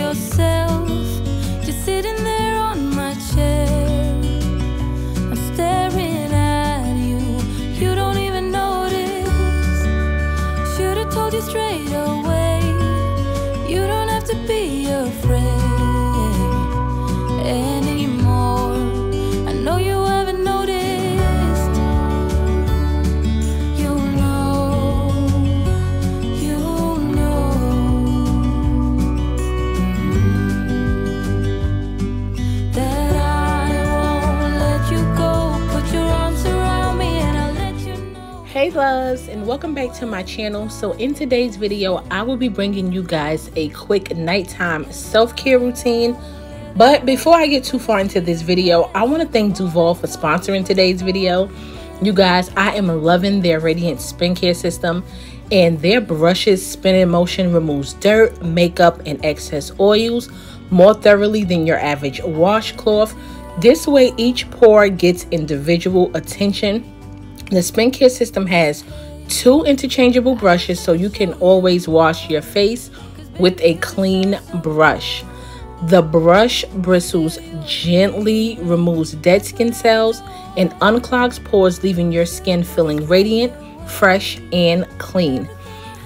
yourself, just sitting there on my chair. I'm staring at you, you don't even notice. Should've told you straight away, you don't have to be afraid anymore. I know you haven't noticed. You know. That I won't let you go. Put your arms around me and I'll let you know. Hey loves, and welcome back to my channel. So in today's video, I will be bringing you guys a quick nighttime self-care routine. But before I get too far into this video, I want to thank Duvolle for sponsoring today's video. You guys, I am loving their Radiance Spin-Care System, and their brushes spinning motion removes dirt, makeup, and excess oils more thoroughly than your average washcloth. This way, each pore gets individual attention. The Spin-Care System has 2 interchangeable brushes, so you can always wash your face with a clean brush. The brush bristles gently removes dead skin cells and unclogs pores, leaving your skin feeling radiant, fresh, and clean.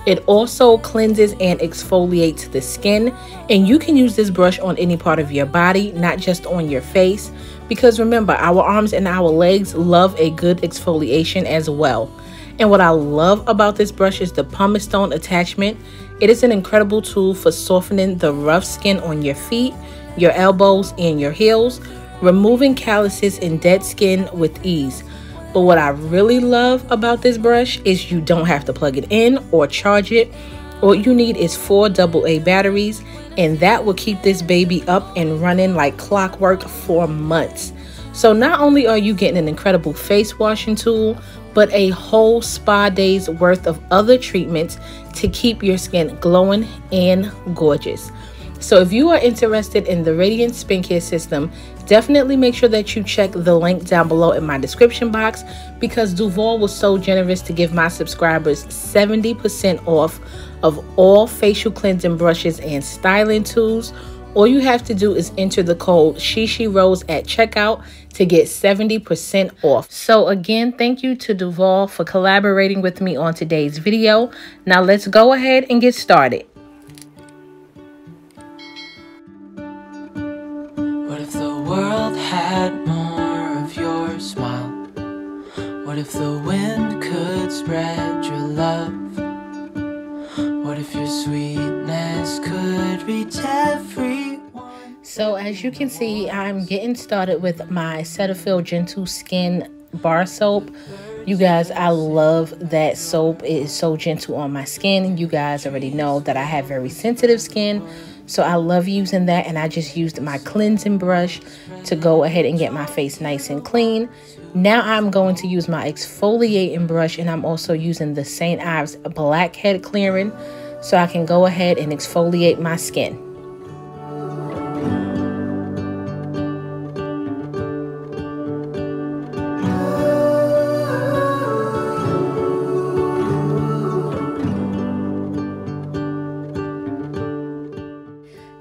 It also cleanses and exfoliates the skin, and you can use this brush on any part of your body, not just on your face, because remember, our arms and our legs love a good exfoliation as well. And what I love about this brush is the pumice stone attachment. It is an incredible tool for softening the rough skin on your feet, your elbows, and your heels, removing calluses and dead skin with ease. But what I really love about this brush is you don't have to plug it in or charge it. All you need is 4 AA batteries, and that will keep this baby up and running like clockwork for months. So not only are you getting an incredible face washing tool, but a whole spa day's worth of other treatments to keep your skin glowing and gorgeous. So if you are interested in the Radiance Spin-Care System, definitely make sure that you check the link down below in my description box, because Duvolle was so generous to give my subscribers 70% off of all facial cleansing brushes and styling tools. All you have to do is enter the code SheSheRose at checkout to get 70% off. So again, thank you to Duvolle for collaborating with me on today's video. Now let's go ahead and get started. What if the world had more of your smile? What if the wind could spread your love? What if your sweetness could reach everyone? So as you can see, I'm getting started with my Cetaphil Gentle Skin Bar Soap. You guys, I love that soap. It is so gentle on my skin. You guys already know that I have very sensitive skin, so I love using that, and I just used my cleansing brush to go ahead and get my face nice and clean. Now I'm going to use my exfoliating brush, and I'm also using the St. Ives Blackhead Clearing, so I can go ahead and exfoliate my skin.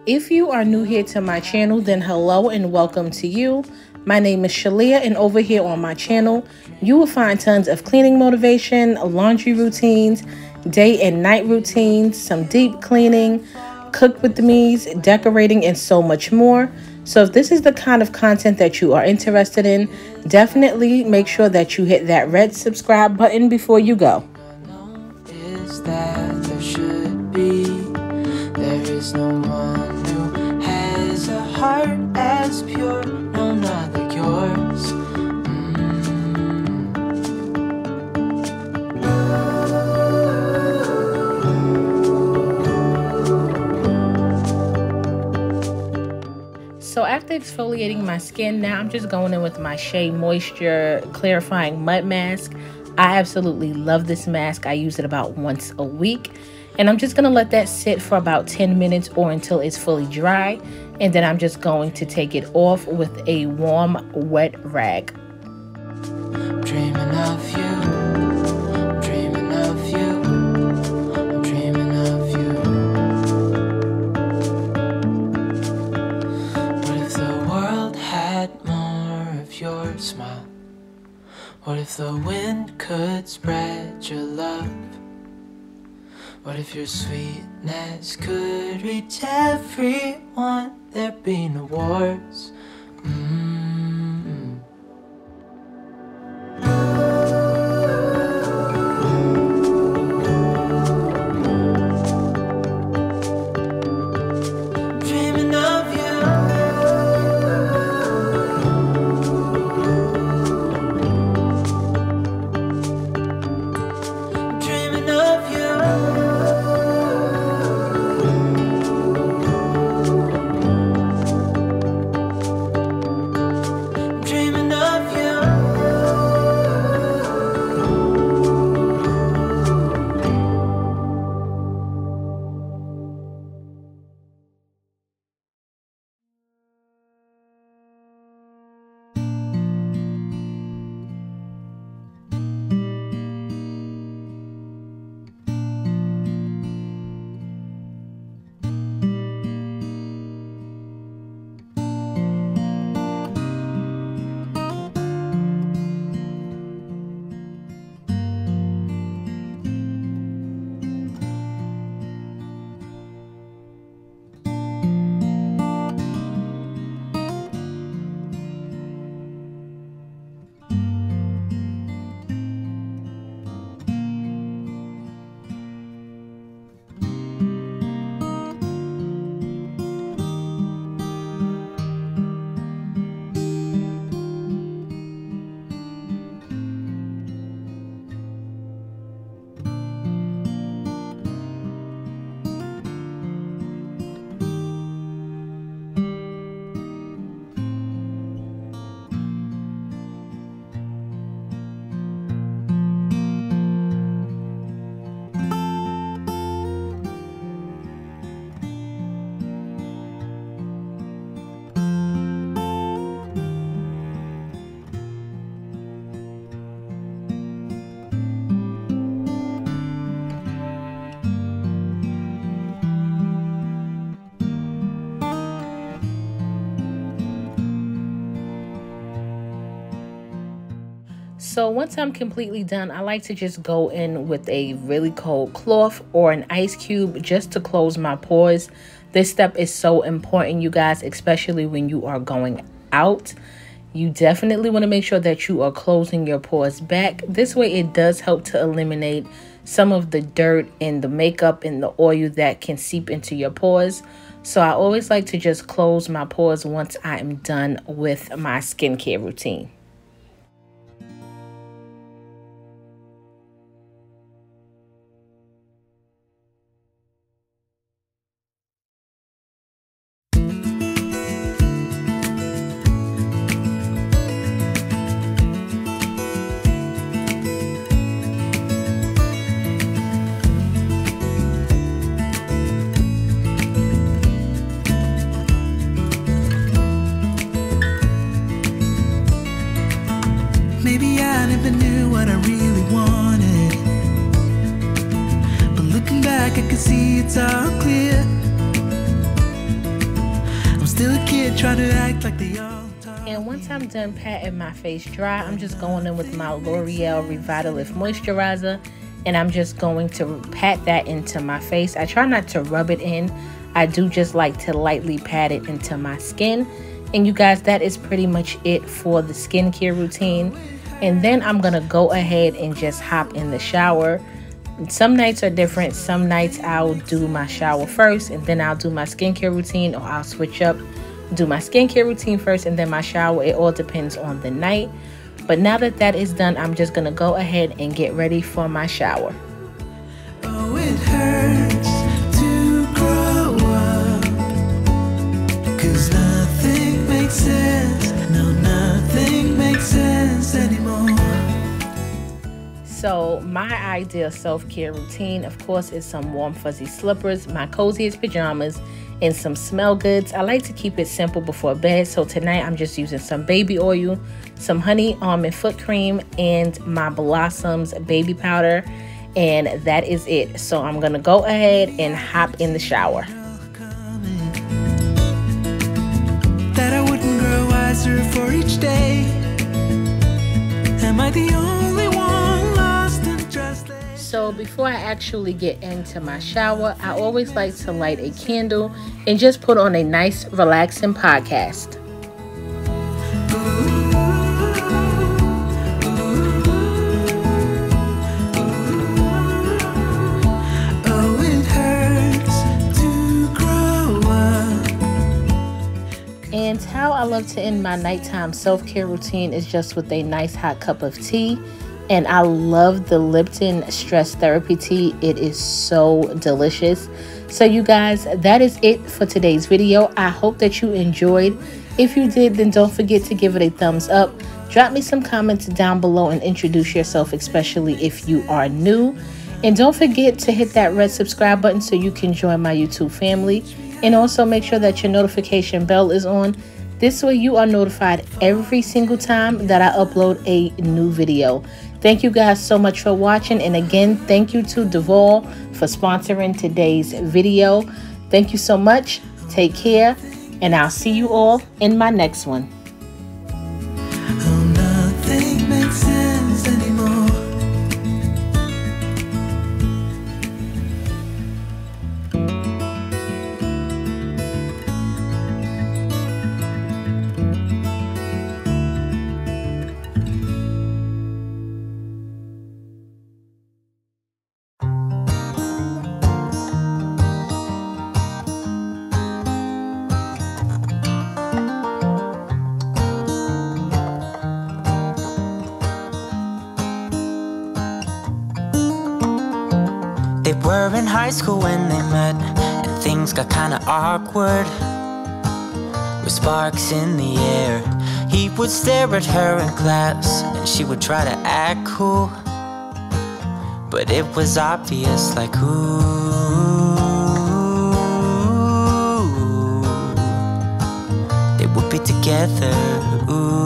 If you are new here to my channel, then hello and welcome to you. My name is Shalia, and over here on my channel, you will find tons of cleaning motivation, laundry routines, day and night routines, some deep cleaning, cook with me's, decorating, and so much more. So if this is the kind of content that you are interested in, definitely make sure that you hit that red subscribe button before you go. So after exfoliating my skin, now I'm just going in with my Shea Moisture Clarifying Mud Mask. I absolutely love this mask. I use it about once a week. And I'm just going to let that sit for about 10 minutes or until it's fully dry. And then I'm just going to take it off with a warm, wet rag. Dreaming of you. What if the wind could spread your love? What if your sweetness could reach everyone? There'd be no wars. So once I'm completely done, I like to just go in with a really cold cloth or an ice cube just to close my pores. This step is so important, you guys, especially when you are going out. You definitely want to make sure that you are closing your pores back. This way it does help to eliminate some of the dirt and the makeup and the oil that can seep into your pores. So I always like to just close my pores once I am done with my skincare routine. And once I'm done patting my face dry, I'm just going in with my L'Oreal Revitalift moisturizer, and I'm just going to pat that into my face. I try not to rub it in. I do just like to lightly pat it into my skin. And you guys, that is pretty much it for the skincare routine. And then I'm gonna go ahead and just hop in the shower. Some nights are different. Some nights I'll do my shower first and then I'll do my skincare routine, or I'll switch up, do my skincare routine first and then my shower. It all depends on the night. But now that that is done, I'm just gonna go ahead and get ready for my shower. Oh, it hurts to grow up, 'cause nothing makes sense. No, nothing makes sense anymore. So my ideal self-care routine, of course, is some warm fuzzy slippers, my coziest pajamas, and some smell goods. I like to keep it simple before bed, so tonight I'm just using some baby oil, some honey almond foot cream, and my Blossoms baby powder, and that is it. So I'm gonna go ahead and hop in the shower. That I wouldn't grow wiser for each day. Am I So before I actually get into my shower, I always like to light a candle and just put on a nice, relaxing podcast. And how I love to end my nighttime self-care routine is just with a nice hot cup of tea. And I love the Lipton Stress Therapy Tea. It is so delicious. So you guys, that is it for today's video. I hope that you enjoyed. If you did, then don't forget to give it a thumbs up. Drop me some comments down below and introduce yourself, especially if you are new. And don't forget to hit that red subscribe button so you can join my YouTube family. And also make sure that your notification bell is on. This way you are notified every single time that I upload a new video. Thank you guys so much for watching. And again, thank you to Duvolle for sponsoring today's video. Thank you so much. Take care. And I'll see you all in my next one. Nothing makes sense anymore. They were in high school when they met, and things got kinda awkward, with sparks in the air. He would stare at her in class, and she would try to act cool, but it was obvious, like ooh. They would be together, ooh.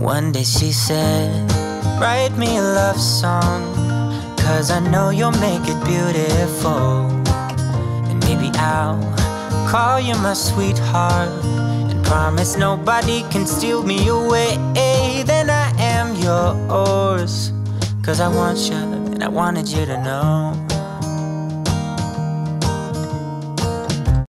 One day she said, write me a love song, 'cause I know you'll make it beautiful. And maybe I'll call you my sweetheart, and promise nobody can steal me away. Then I am yours, 'cause I want you, and I wanted you to know.